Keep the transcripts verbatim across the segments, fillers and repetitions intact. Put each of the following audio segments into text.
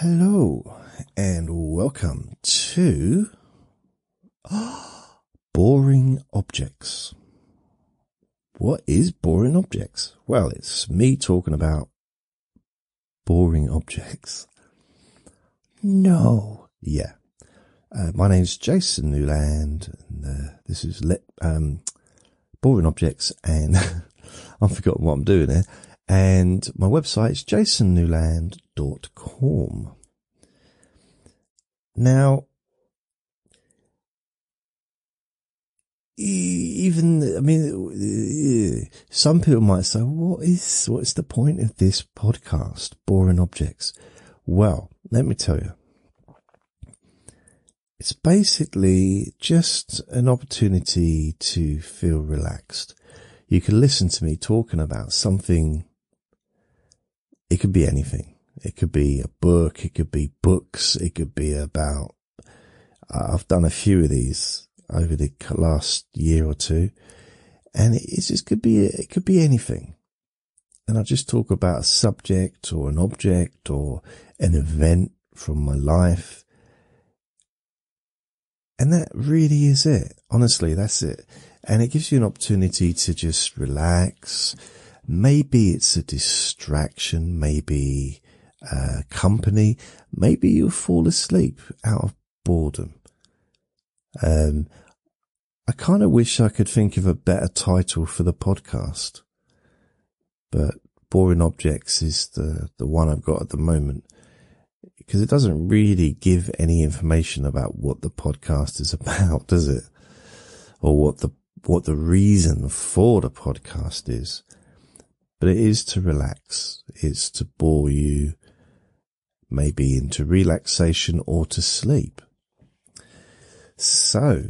Hello and welcome to Boring Objects. What is Boring Objects? Well, it's me talking about boring objects. No. Yeah. Uh, my name's Jason Newland and uh, this is let um Boring Objects, and I've forgotten what I'm doing here. And my website is jason newland dot com. Now, even, I mean, some people might say, what is, what's the point of this podcast, Boring Objects? Well, let me tell you. It's basically just an opportunity to feel relaxed. You can listen to me talking about something. It could be anything. It could be a book. It could be books. It could be about, I've done a few of these over the last year or two, and it just could be, it could be anything. And I just talk about a subject or an object or an event from my life. And that really is it. Honestly, that's it. And it gives you an opportunity to just relax. Maybe it's a distraction, maybe uh, company, maybe you'll fall asleep out of boredom. Um, I kind of wish I could think of a better title for the podcast, but Boring Objects is the, the one I've got at the moment, because it doesn't really give any information about what the podcast is about, does it? Or what the what the reason for the podcast is. But it is to relax. It's to bore you maybe into relaxation or to sleep. So,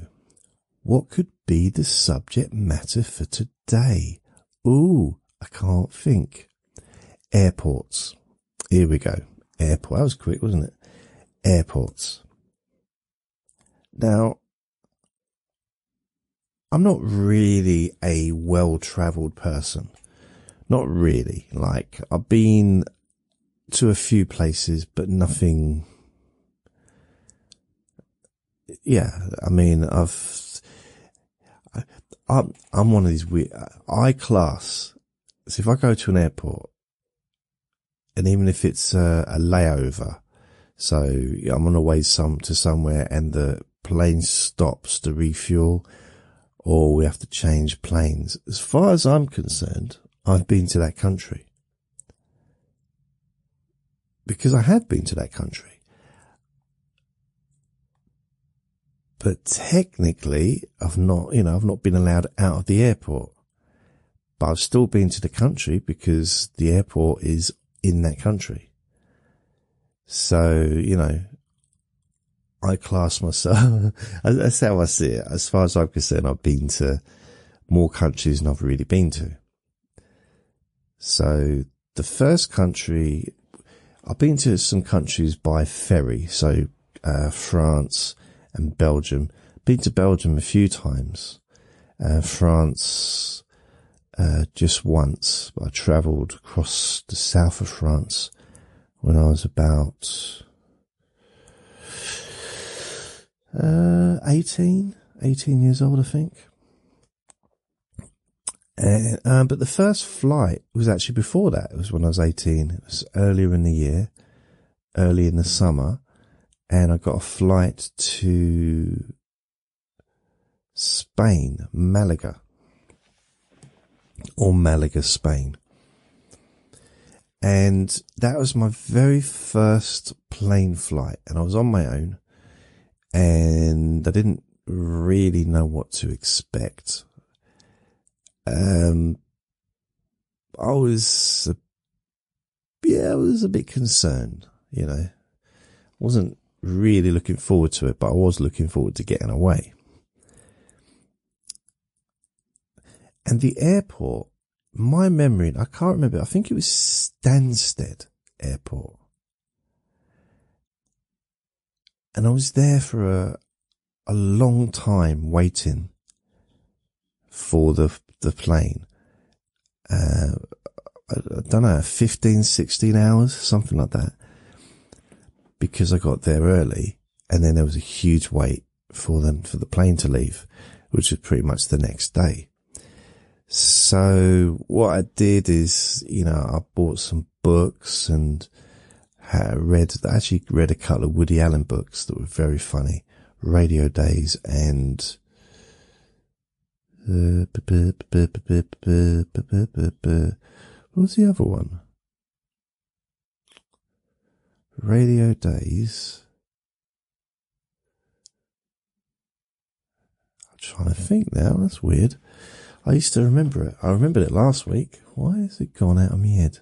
what could be the subject matter for today? Ooh, I can't think. Airports. Here we go. Airport. That was quick, wasn't it? Airports. Now, I'm not really a well-travelled person. Not really. Like, I've been to a few places, but nothing. Yeah. I mean, I've, I, I'm, I'm one of these weird, I class. So if I go to an airport, and even if it's a, a layover, so I'm on the way some to somewhere and the plane stops to refuel or we have to change planes. As far as I'm concerned, I've been to that country, because I have been to that country. But technically, I've not, you know, I've not been allowed out of the airport, but I've still been to the country because the airport is in that country. So, you know, I class myself, that's how I see it. As far as I'm concerned, I've been to more countries than I've really been to. So the first country, I've been to some countries by ferry. So, uh, France and Belgium. Been to Belgium a few times. Uh, France, uh, just once. I traveled across the south of France when I was about, uh, eighteen, eighteen years old, I think. Uh, um, but the first flight was actually before that. It was when I was eighteen. It was earlier in the year, early in the summer. And I got a flight to Spain, Malaga, or Malaga, Spain. And that was my very first plane flight. And I was on my own and I didn't really know what to expect. Um, I was, uh, yeah, I was a bit concerned, you know, wasn't really looking forward to it, but I was looking forward to getting away. And the airport, my memory, I can't remember, I think it was Stansted Airport. And I was there for a, a long time waiting for the, the plane, uh, I, I don't know, fifteen, sixteen hours, something like that. because I got there early, and then there was a huge wait for them, for the plane to leave, which was pretty much the next day. So what I did is, you know, I bought some books and had read, I actually read a couple of Woody Allen books that were very funny, Radio Days and Uh, what was the other one? Radio Days. I'm trying to think now. That's weird. I used to remember it. I remembered it last week. Why has it gone out of my head?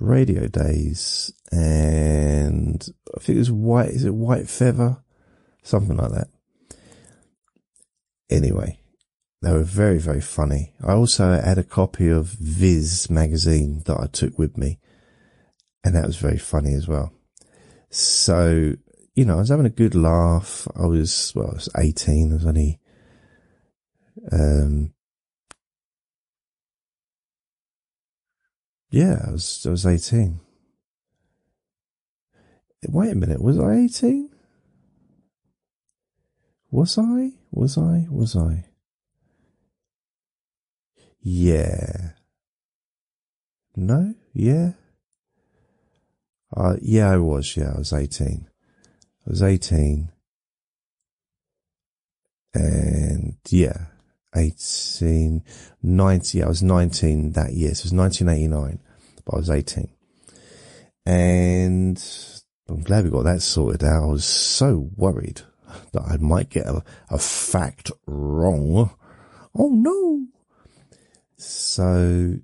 Radio Days, and I think it was White. Is it White Feather? Something like that. Anyway. They were very, very funny. I also had a copy of Viz magazine that I took with me, and that was very funny as well. So, you know, I was having a good laugh. I was, well, I was eighteen. I was only, um, yeah, I was, I was eighteen. Wait a minute. Was I eighteen? Was I? Was I? Was I? Yeah. No? Yeah. Uh, yeah, I was. Yeah, I was eighteen. I was eighteen. And yeah, eighteen, nineteen. Yeah, I was nineteen that year. So it was nineteen eighty-nine, but I was eighteen. And I'm glad we got that sorted out. I was so worried that I might get a, a fact wrong. Oh no. So,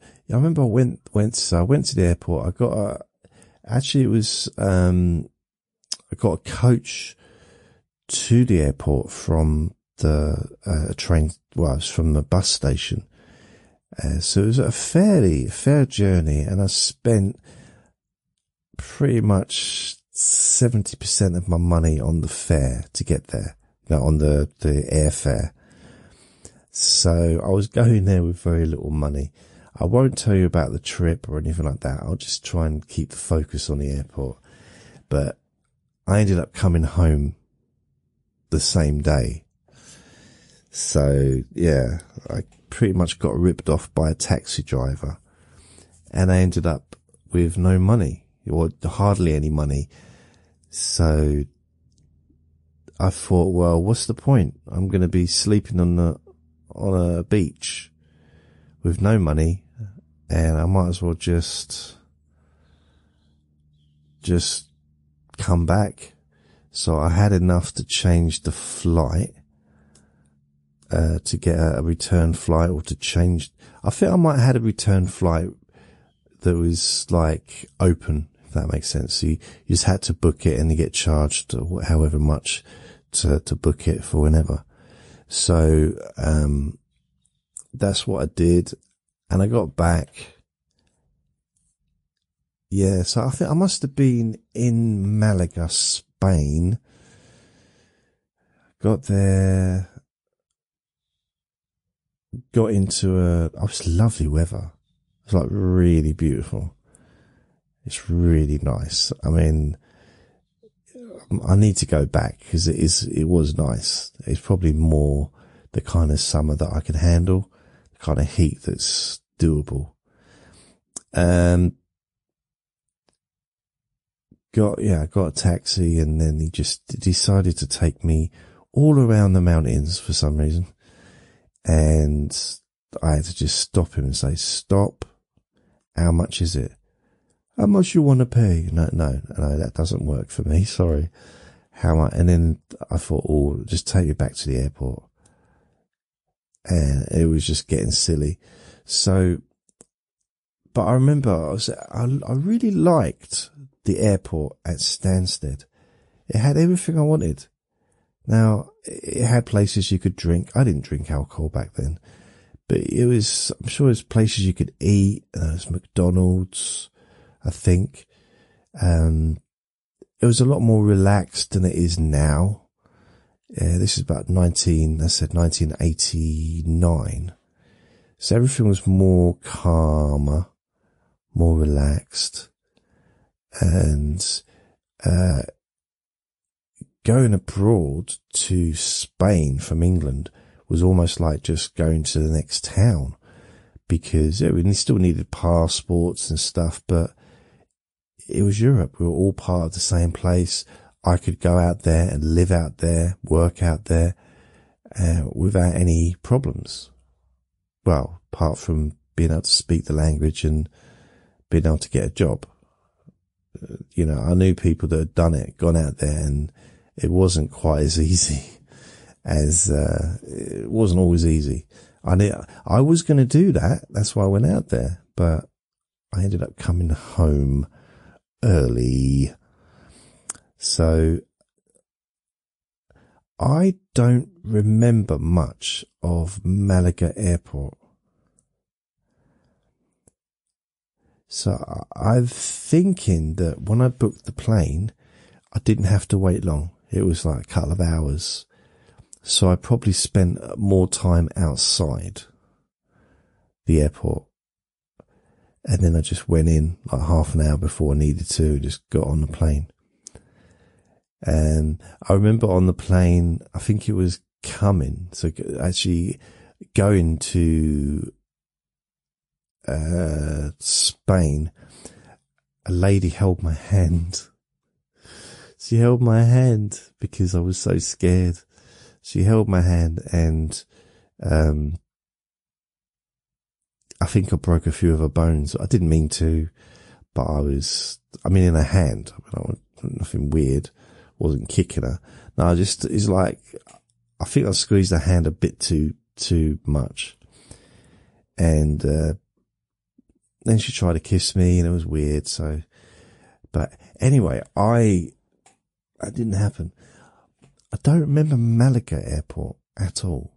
I remember I went, went, so I went to the airport. I got a, actually it was, um, I got a coach to the airport from the uh, train, well, it was from the bus station. Uh, so it was a fairly, fair journey, and I spent pretty much seventy percent of my money on the fare to get there, no, on the, the airfare. So I was going there with very little money. I won't tell you about the trip or anything like that. I'll just try and keep the focus on the airport. But I ended up coming home the same day. So yeah, I pretty much got ripped off by a taxi driver, and I ended up with no money, or hardly any money. So I thought, well, what's the point? I'm going to be sleeping on the, on a beach with no money, and I might as well just just come back. So I had enough to change the flight, uh, to get a, a return flight, or to change, I think I might have had a return flight that was like open, if that makes sense. So you, you just had to book it, and you get charged however much to, to book it for whenever. So, um, that's what I did. And I got back. Yeah. So I think I must have been in Malaga, Spain. Got there. Got into a, oh, it was lovely weather. It was like really beautiful. It's really nice. I mean, I need to go back because it is, it was nice. It's probably more the kind of summer that I can handle, the kind of heat that's doable. Um, got, yeah, I got a taxi, and then he just decided to take me all around the mountains for some reason. And I had to just stop him and say, stop. How much is it? How much you want to pay? No, no, no, that doesn't work for me. Sorry. How much? And then I thought, oh, just take me back to the airport. And it was just getting silly. So, but I remember I was, I, I really liked the airport at Stansted. It had everything I wanted. Now, it had places you could drink. I didn't drink alcohol back then, but it was, I'm sure there's places you could eat. And there was McDonald's. I think, um, it was a lot more relaxed than it is now. Uh, this is about nineteen, I said nineteen eighty-nine. So everything was more calmer, more relaxed. and uh, going abroad to Spain from England was almost like just going to the next town, because it, we still needed passports and stuff, but it was Europe. We were all part of the same place. I could go out there and live out there, work out there, uh, without any problems. Well, apart from being able to speak the language and being able to get a job. You know, I knew people that had done it, gone out there, and it wasn't quite as easy as, uh, it wasn't always easy. I knew I was going to do that. That's why I went out there, but I ended up coming home early. So I don't remember much of Malaga Airport. So I'm thinking that when I booked the plane, I didn't have to wait long. It was like a couple of hours. So I probably spent more time outside the airport. And then I just went in like half an hour before I needed to and just got on the plane. And I remember on the plane, I think it was coming. So actually going to uh, Spain, a lady held my hand. She held my hand because I was so scared. She held my hand and um I think I broke a few of her bones. I didn't mean to, but I was, I mean, in her hand. I mean, I, nothing weird. Wasn't kicking her. No, I just, it's like, I think I squeezed her hand a bit too, too much. And, uh, then she tried to kiss me and it was weird. So, but anyway, I, that didn't happen. I don't remember Malaga Airport at all.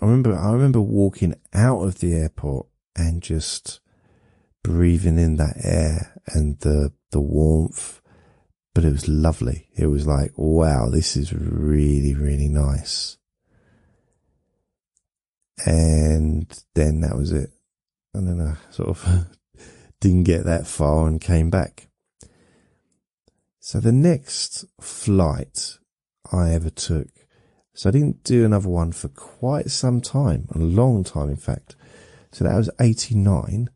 I remember, I remember walking out of the airport and just breathing in that air and the, the warmth. But it was lovely. It was like, wow, this is really, really nice. And then that was it. I don't know, sort of didn't get that far and came back. So the next flight I ever took, so I didn't do another one for quite some time, a long time in fact. So that was eighty-nine.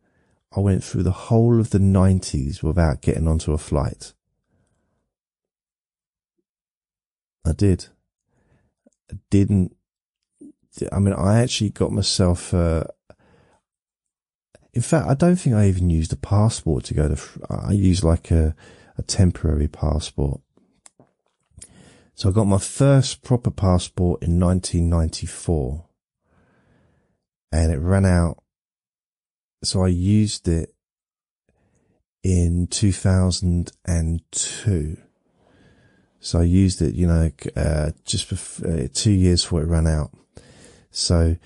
I went through the whole of the nineties without getting onto a flight. I did. I didn't. I mean, I actually got myself. Uh, in fact, I don't think I even used a passport to go to. I used like a, a temporary passport. So I got my first proper passport in nineteen ninety-four. And it ran out. So I used it in two thousand two. So I used it, you know, uh, just before, uh, two years before it ran out. So,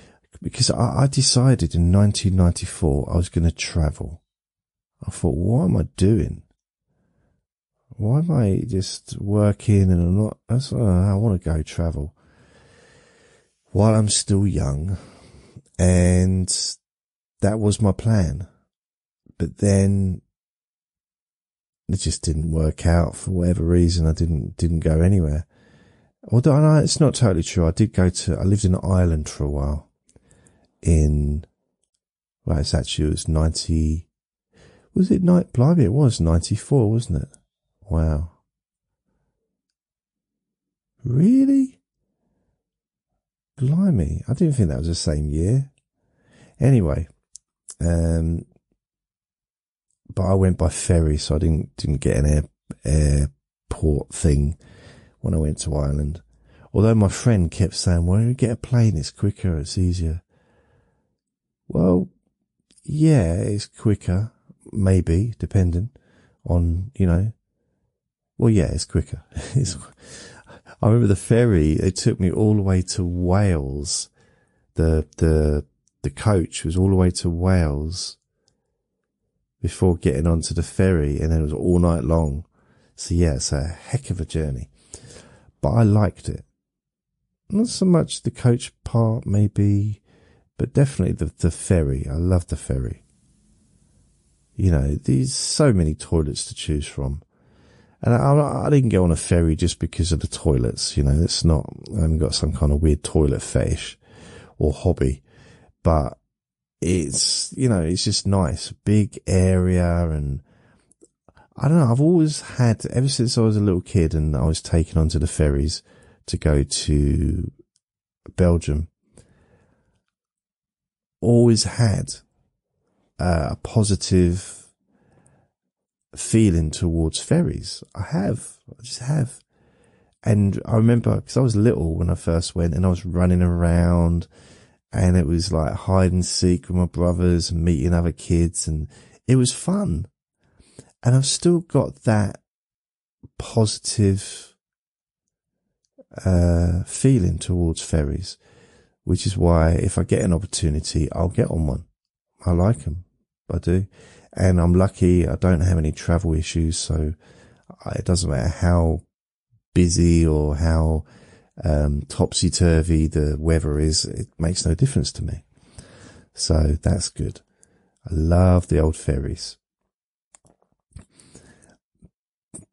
because I, I decided in nineteen ninety-four I was going to travel. I thought, what am I doing? Why am I just working and I'm not, I, I want to go travel while I'm still young. And that was my plan. But then it just didn't work out for whatever reason. I didn't, didn't go anywhere. Although no, it's not totally true. I did go to, I lived in Ireland for a while in, well, it's actually, it was ninety, was it night, blimey, it was ninety-four, wasn't it? Wow. Really? Blimey. I didn't think that was the same year. Anyway, um, but I went by ferry, so I didn't didn't get an air, airport thing when I went to Ireland. Although my friend kept saying, well, get a plane, it's quicker, it's easier. Well, yeah, it's quicker, maybe, depending on, you know. Well, yeah, it's quicker. it's, I remember the ferry, it took me all the way to Wales. The, the, the coach was all the way to Wales before getting onto the ferry, and then it was all night long. So yeah, it's a heck of a journey, but I liked it. Not so much the coach part maybe, but definitely the, the ferry. I love the ferry. You know, there's so many toilets to choose from. And I, I didn't go on a ferry just because of the toilets. You know, it's not, I haven't got some kind of weird toilet fetish or hobby, but it's, you know, it's just nice, big area. And I don't know, I've always had, ever since I was a little kid and I was taken onto the ferries to go to Belgium, always had uh, a positive feeling towards ferries. I have, I just have. And I remember, because I was little when I first went, and I was running around, and it was like hide and seek with my brothers and meeting other kids, and it was fun. And I've still got that positive uh, feeling towards ferries, which is why if I get an opportunity, I'll get on one. I like them. I do. And I'm lucky I don't have any travel issues, so it doesn't matter how busy or how um, topsy-turvy the weather is. It makes no difference to me. So that's good. I love the old ferries.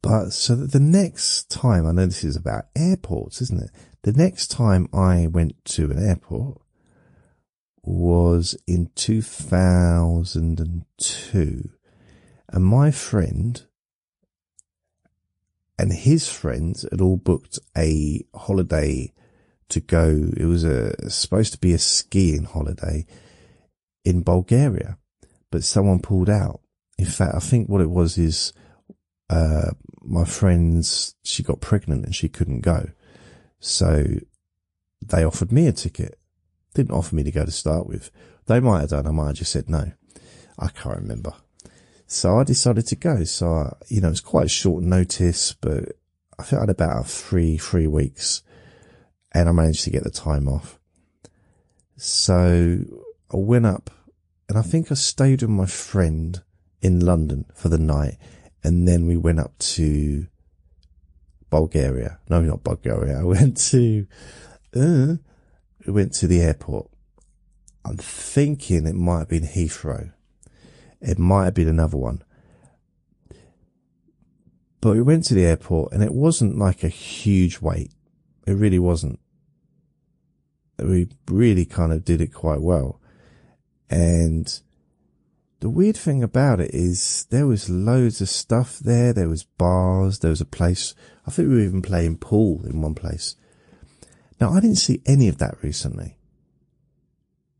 But so the next time, I know this is about airports, isn't it? The next time I went to an airport was in two thousand two, and my friend and his friends had all booked a holiday to go. It was a, supposed to be a skiing holiday in Bulgaria, but someone pulled out. In fact, I think what it was is uh, my friend's, she got pregnant and she couldn't go. So they offered me a ticket. Didn't offer me to go to start with. They might have done. I might have just said no. I can't remember. So I decided to go. So, I, you know, it's quite short notice, but I think I had about three, three weeks, and I managed to get the time off. So I went up, and I think I stayed with my friend in London for the night. And then we went up to Bulgaria. No, not Bulgaria. I went to, uh, We went to the airport. I'm thinking it might have been Heathrow. It might have been another one. But we went to the airport, and it wasn't like a huge wait. It really wasn't. We really kind of did it quite well. And the weird thing about it is there was loads of stuff there. There was bars. There was a place. I think we were even playing pool in one place. Now, I didn't see any of that recently.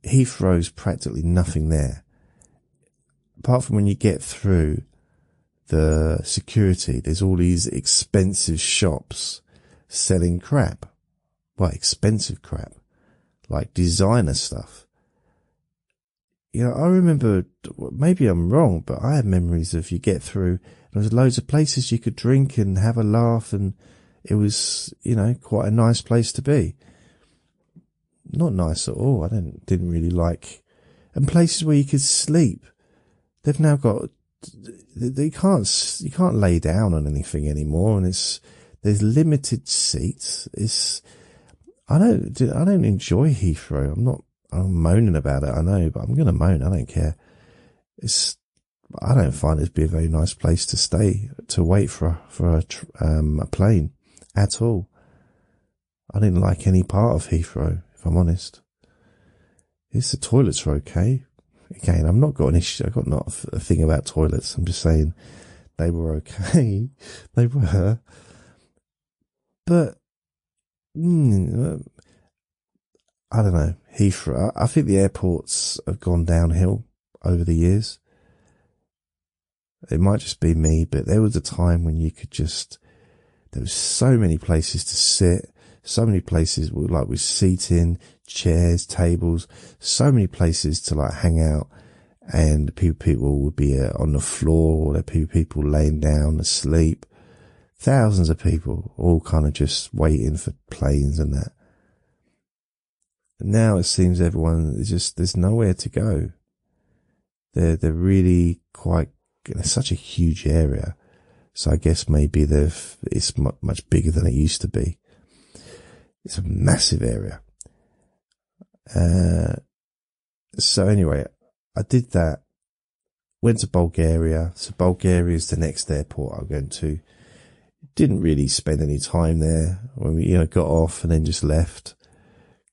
Heathrow's practically nothing there. Apart from when you get through the security, there's all these expensive shops selling crap. Well, expensive crap. Like designer stuff. You know, I remember, maybe I'm wrong, but I have memories of you get through, and there's loads of places you could drink and have a laugh, and it was, you know, quite a nice place to be. Not nice at all. I didn't, didn't really like. And places where you could sleep. They've now got, they can't, you can't lay down on anything anymore. And it's, there's limited seats. It's, I don't, I don't enjoy Heathrow. I'm not, I'm moaning about it. I know, but I'm going to moan. I don't care. It's, I don't find it to be a very nice place to stay, to wait for, for a, um, a plane. At all. I didn't like any part of Heathrow, if I'm honest. It's the toilets are okay. Again, I've not got an issue. I've got not a thing about toilets. I'm just saying they were okay. They were. But, mm, I don't know. Heathrow. I think the airports have gone downhill over the years. It might just be me, but there was a time when you could just, there was so many places to sit, so many places with, like with seating, chairs, tables, so many places to like hang out, and people, people would be uh, on the floor, or there would be people laying down asleep. Thousands of people all kind of just waiting for planes and that. And now it seems everyone is just, there's nowhere to go. They're, they're really quite, it's such a huge area. So I guess maybe they've, it's much bigger than it used to be. It's a massive area. Uh, so anyway, I did that. Went to Bulgaria. So Bulgaria is the next airport I'm going to. Didn't really spend any time there. When we, you know, got off and then just left.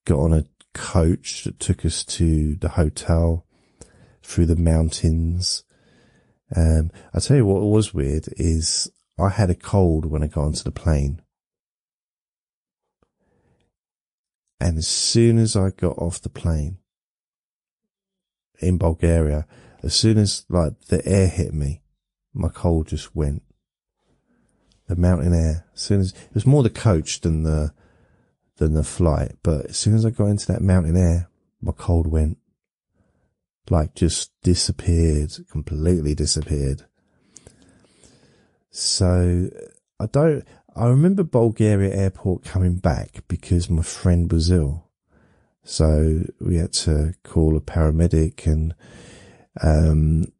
Got on a coach that took us to the hotel through the mountains. Um, I tell you what was weird is I had a cold when I got onto the plane. And as soon as I got off the plane in Bulgaria, as soon as like the air hit me, my cold just went. The mountain air. As soon as it was more the coach than the than the flight, but as soon as I got into that mountain air, my cold went. Like just disappeared, completely disappeared. So I don't, I remember Bulgaria airport coming back because my friend was ill. So we had to call a paramedic and, um,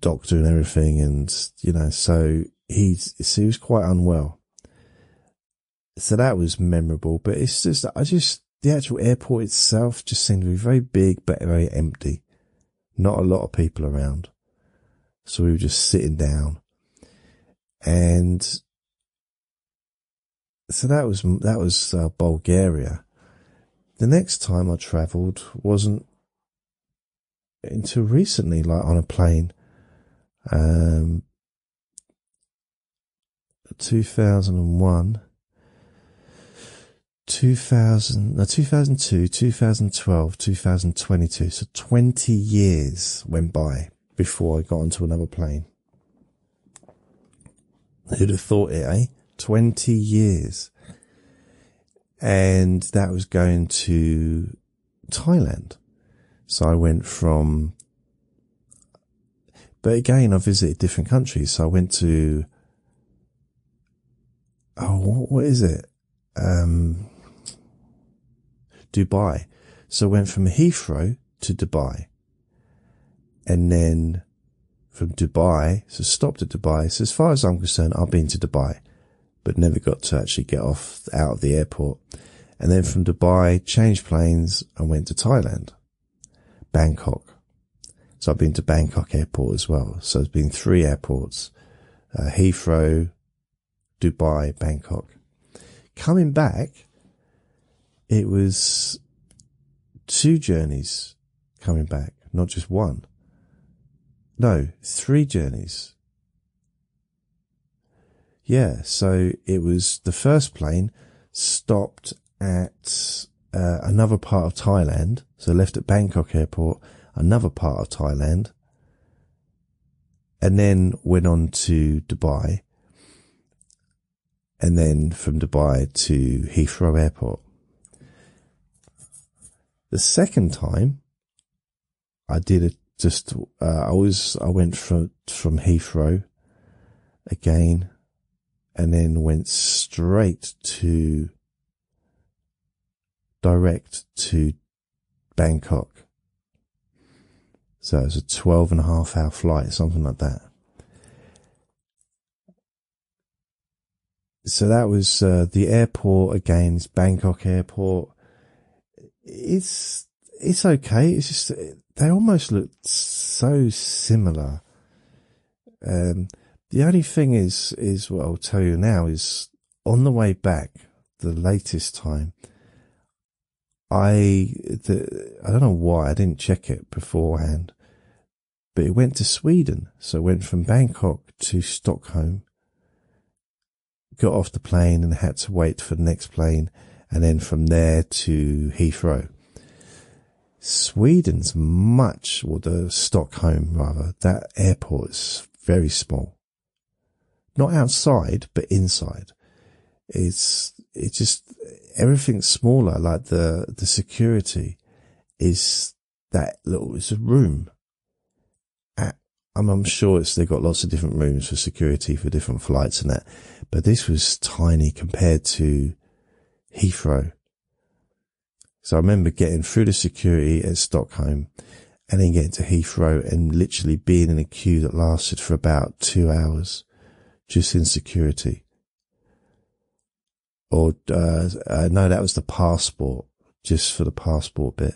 doctor and everything. And, you know, so he's, so he was quite unwell. So that was memorable, but it's just, I just, the actual airport itself just seemed to be very big, but very empty. Not a lot of people around. So we were just sitting down. And so that was, that was uh, Bulgaria. The next time I traveled wasn't until recently, like on a plane. Um, two thousand one, two thousand, no, two thousand two, two thousand twelve, two thousand twenty-two. So twenty years went by before I got onto another plane. Who'd have thought it, eh? twenty years. And that was going to Thailand. So I went from, but again, I visited different countries. So I went to, oh, what, what is it? Um, Dubai. So I went from Heathrow to Dubai. And then from Dubai, so stopped at Dubai. So as far as I'm concerned, I've been to Dubai, but never got to actually get off out of the airport. And then from Dubai, changed planes and went to Thailand, Bangkok. So I've been to Bangkok airport as well. So there's been three airports, uh, Heathrow, Dubai, Bangkok. Coming back, it was two journeys coming back, not just one. No, three journeys. Yeah, so it was the first plane stopped at uh, another part of Thailand. So left at Bangkok airport, another part of Thailand. And then went on to Dubai. And then from Dubai to Heathrow airport. The second time I did a Just, uh, I was, I went from, from Heathrow again and then went straight to direct to Bangkok. So it was a twelve and a half hour flight, something like that. So that was, uh, the airport again, it's Bangkok airport. It's, it's okay. It's just, it, they almost looked so similar. Um, the only thing is, is what I'll tell you now is on the way back, the latest time, I, the, I don't know why I didn't check it beforehand, but it went to Sweden. So it went from Bangkok to Stockholm, got off the plane and had to wait for the next plane. And then from there to Heathrow. Sweden's much, or the Stockholm rather, that airport is very small. Not outside, but inside. It's, it's just, everything's smaller, like the, the security is that little, it's a room. At, I'm, I'm sure it's, they've got lots of different rooms for security for different flights and that, but this was tiny compared to Heathrow. So I remember getting through the security at Stockholm and then getting to Heathrow and literally being in a queue that lasted for about two hours just in security. Or, uh, no, that was the passport, just for the passport bit.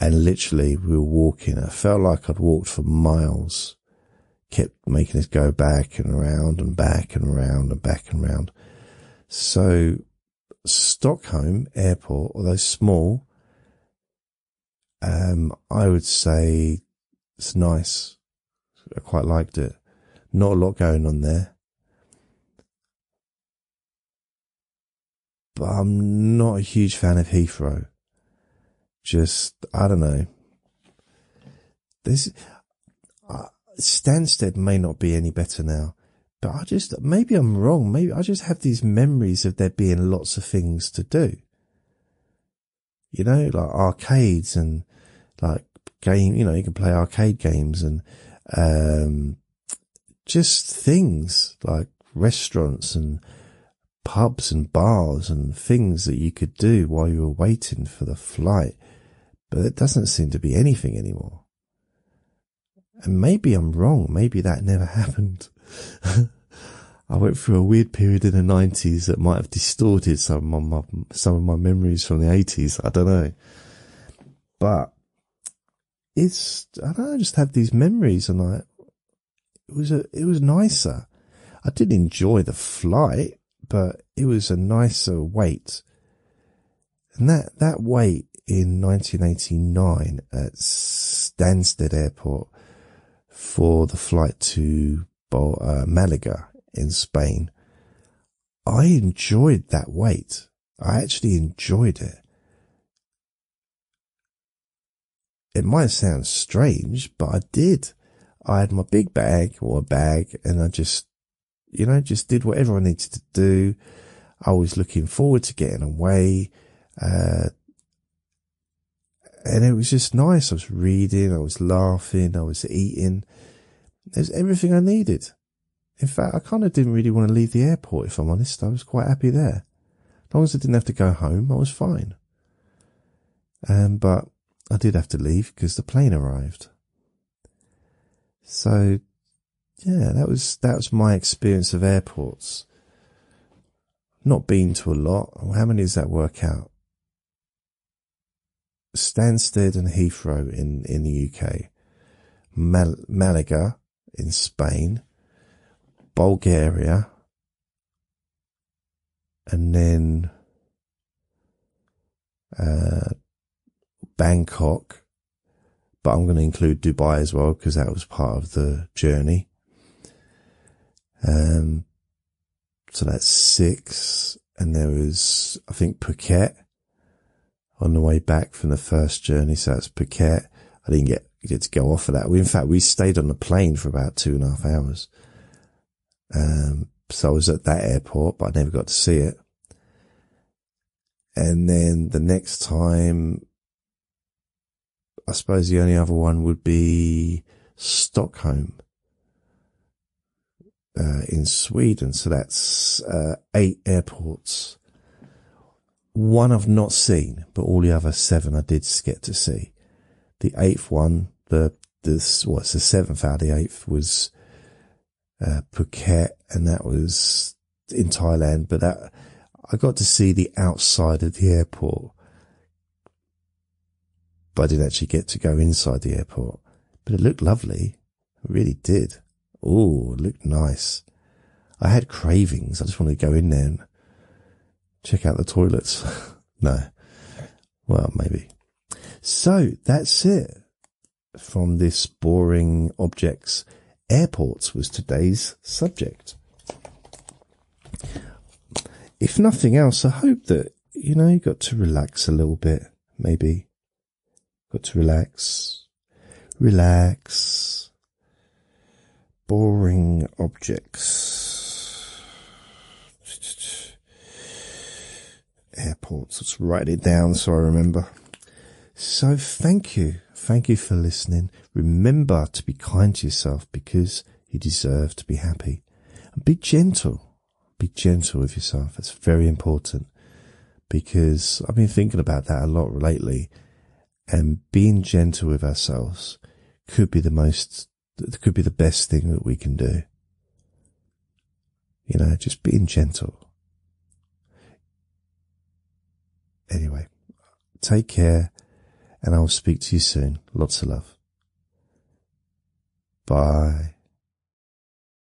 And literally we were walking. I felt like I'd walked for miles, kept making us go back and around and back and around and back and around. So Stockholm airport, although small, um, I would say it's nice. I quite liked it. Not a lot going on there. But I'm not a huge fan of Heathrow. Just, I don't know. This uh, Stansted may not be any better now. But I just, maybe I'm wrong. Maybe I just have these memories of there being lots of things to do. You know, like arcades and like game, you know, you can play arcade games and um just things like restaurants and pubs and bars and things that you could do while you were waiting for the flight. But it doesn't seem to be anything anymore. And maybe I'm wrong. Maybe that never happened. I went through a weird period in the nineties that might have distorted some of my, some of my memories from the eighties. I don't know. But it's, I don't know, I just have these memories and I, it was a, it was nicer. I did enjoy the flight, but it was a nicer wait. And that, that wait in nineteen eighty-nine at Stansted Airport for the flight to Uh, Malaga in Spain, I enjoyed that wait. I actually enjoyed it. It might sound strange, but I did. I had my big bag or a bag and I just, you know, just did whatever I needed to do. I was looking forward to getting away. Uh, and it was just nice. I was reading, I was laughing, I was eating. There's everything I needed. In fact, I kind of didn't really want to leave the airport, if I'm honest. I was quite happy there. As long as I didn't have to go home, I was fine. Um, but I did have to leave because the plane arrived. So, yeah, that was that was my experience of airports. Not been to a lot. How many does that work out? Stansted and Heathrow in, in the U K. Mal Malaga. In Spain, Bulgaria, and then uh, Bangkok, but I'm going to include Dubai as well because that was part of the journey. Um, so that's six, and there was, I think, Phuket on the way back from the first journey, so that's Phuket. I didn't get You get to go off of that. We, in fact, we stayed on the plane for about two and a half hours. Um, so I was at that airport, but I never got to see it. And then the next time, I suppose the only other one would be Stockholm, uh, in Sweden. So that's, uh, eight airports. One I've not seen, but all the other seven I did get to see. The eighth one, the, this, what's the seventh out of the eighth was, uh, Phuket, and that was in Thailand, but that, I got to see the outside of the airport, but I didn't actually get to go inside the airport, but it looked lovely. It really did. Oh, it looked nice. I had cravings. I just wanted to go in there and check out the toilets. No. Well, maybe. So that's it from this boring objects. Airports was today's subject. If nothing else, I hope that, you know, you got to relax a little bit, maybe. Got to relax. Relax. Boring objects. Airports. Let's write it down so I remember. So thank you. Thank you for listening. Remember to be kind to yourself because you deserve to be happy. And be gentle. Be gentle with yourself. That's very important because I've been thinking about that a lot lately, and being gentle with ourselves could be the most, could be the best thing that we can do. You know, just being gentle. Anyway, take care. and I will speak to you soon. Lots of love. Bye.